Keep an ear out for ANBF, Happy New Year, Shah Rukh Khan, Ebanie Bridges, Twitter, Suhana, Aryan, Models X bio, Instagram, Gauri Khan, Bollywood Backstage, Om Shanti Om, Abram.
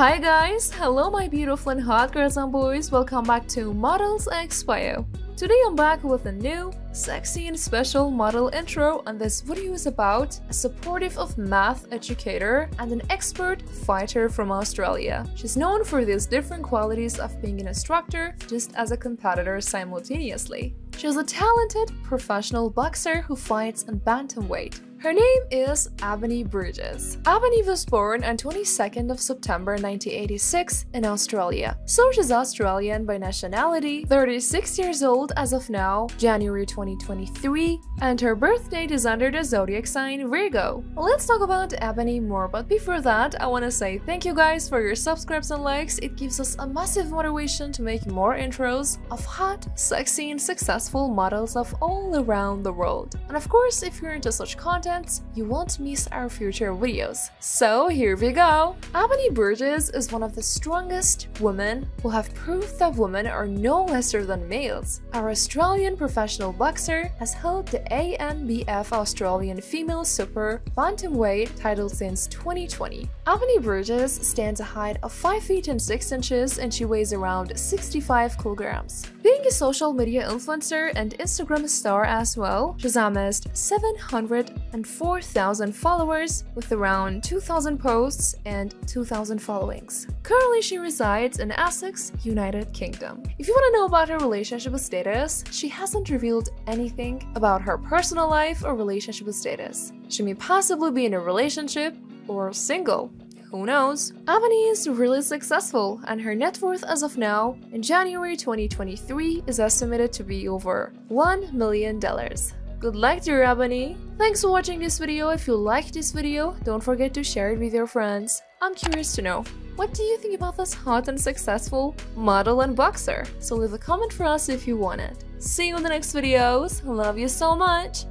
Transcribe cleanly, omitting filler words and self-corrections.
Hi guys, hello my beautiful and hot girls and boys, welcome back to Models X bio. Today I'm back with a new, sexy and special model intro, and this video is about a supportive of math educator and an expert fighter from Australia. She's known for these different qualities of being an instructor just as a competitor simultaneously. She's a talented professional boxer who fights in bantamweight. Her name is Ebanie Bridges. Ebanie was born on 22nd of September 1986 in Australia, so she's Australian by nationality, 36 years old as of now, January 2023, and her birth date is under the zodiac sign Virgo. Let's talk about Ebanie more, but before that, I wanna say thank you guys for your subscribes and likes. It gives us a massive motivation to make more intros of hot, sexy, and successful models of all around the world. And of course, if you're into such content, you won't miss our future videos. So here we go! Ebanie Bridges is one of the strongest women who have proved that women are no lesser than males. Our Australian professional boxer has held the ANBF Australian Female Super Bantamweight title since 2020. Ebanie Bridges stands a height of 5 feet and 6 inches and she weighs around 65 kilograms. Being a social media influencer and Instagram star as well, she's amassed 704,000 followers with around 2,000 posts and 2,000 followings. Currently, she resides in Essex, United Kingdom. If you want to know about her relationship status, she hasn't revealed anything about her personal life or relationship status. She may possibly be in a relationship or single. Who knows? Ebanie is really successful and her net worth as of now in January 2023 is estimated to be over $1 million. Good luck dear Ebanie! Thanks for watching this video. If you liked this video, don't forget to share it with your friends. I'm curious to know, what do you think about this hot and successful model and boxer? So leave a comment for us if you want it. See you in the next videos, love you so much!